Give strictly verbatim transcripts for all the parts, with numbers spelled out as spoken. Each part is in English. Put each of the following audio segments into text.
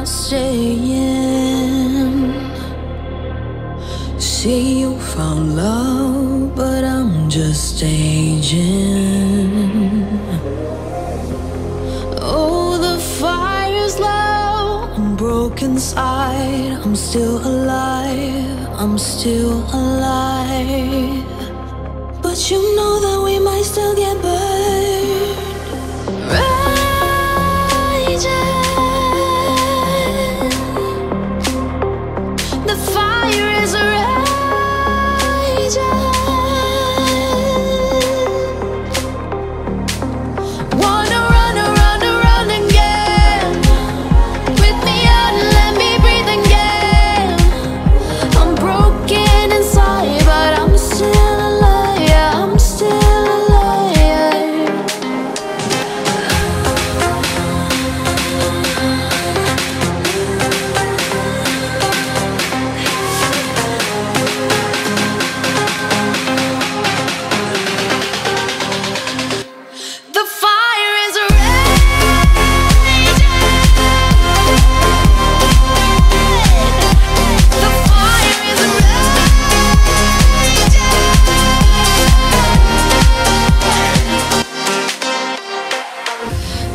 not staying. See, you found love, but I'm just staging. Oh, the fire's low and broke inside. I'm still alive, I'm still alive. But you know that we might still get burned. Raging.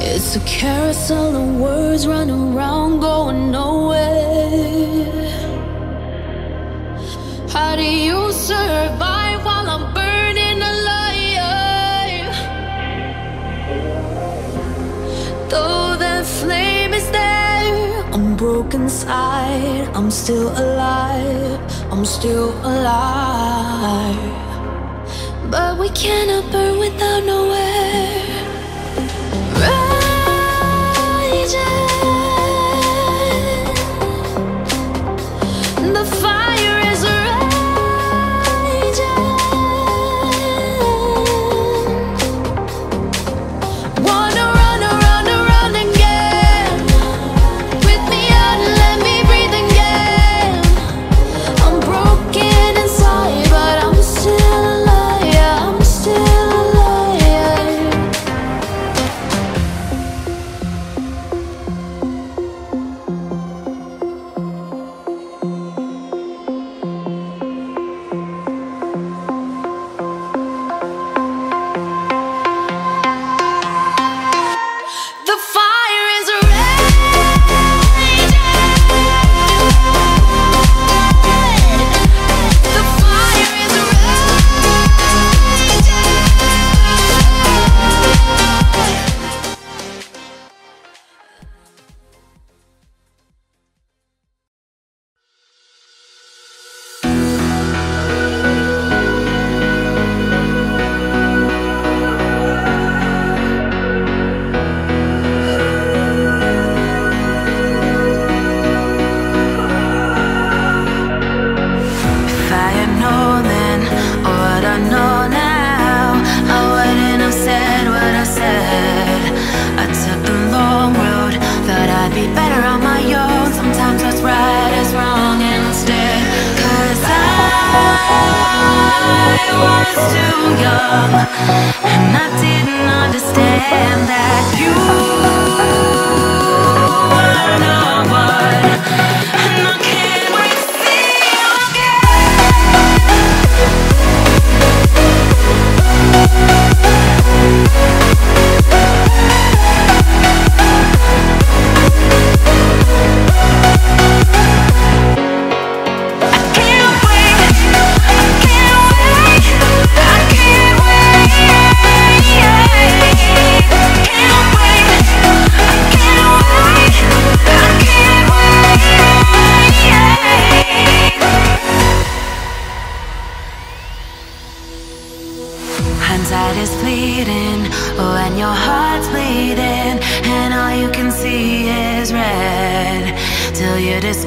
It's a carousel of words running around, going nowhere. How do you survive while I'm burning alive? Though the flame is there, I'm broken inside. I'm still alive, I'm still alive. But we cannot burn without nowhere.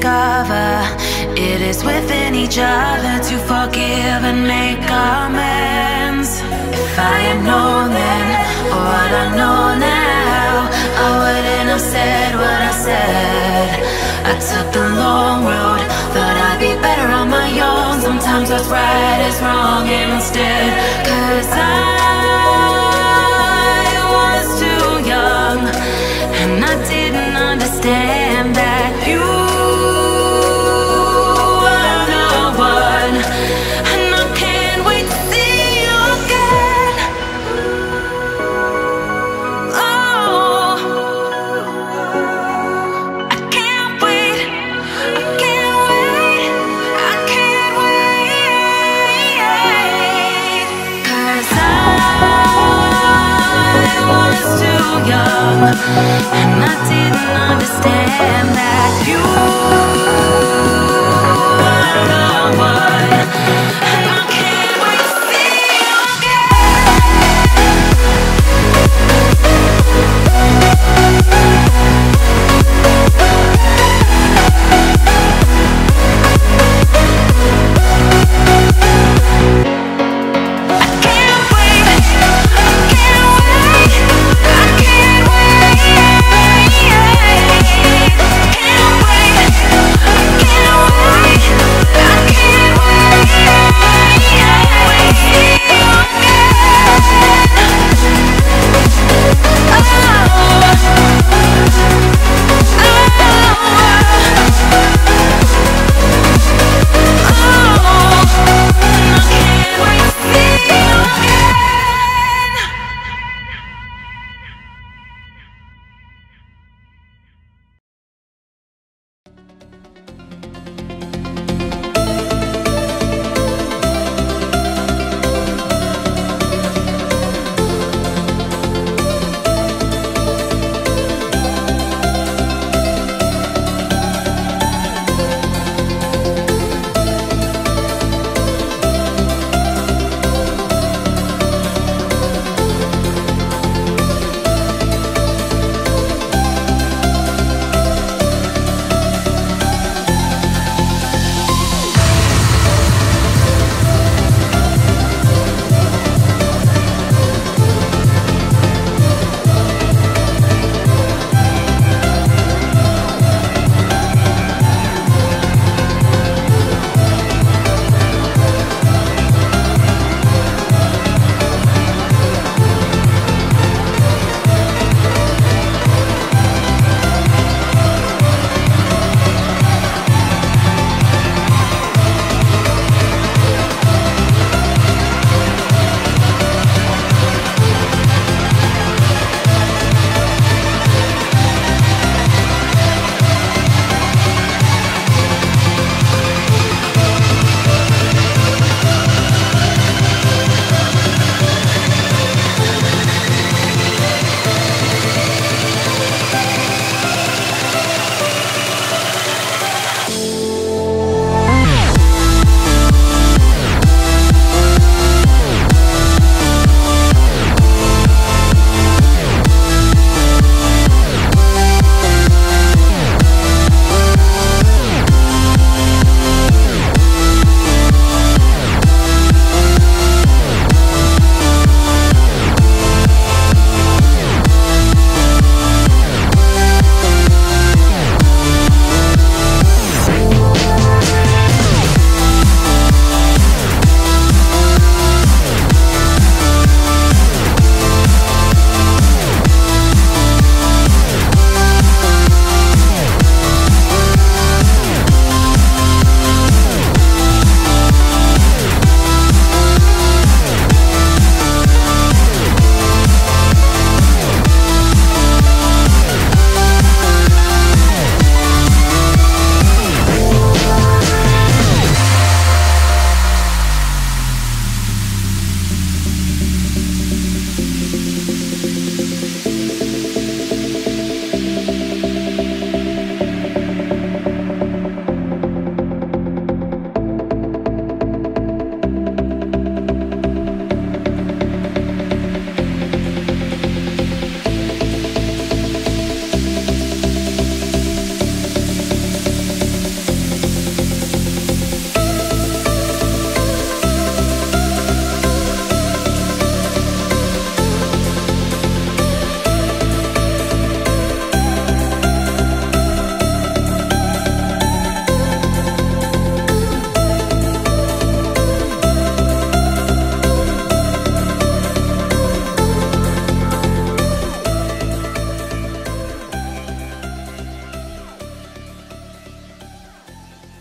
Damn that. I didn't understand that you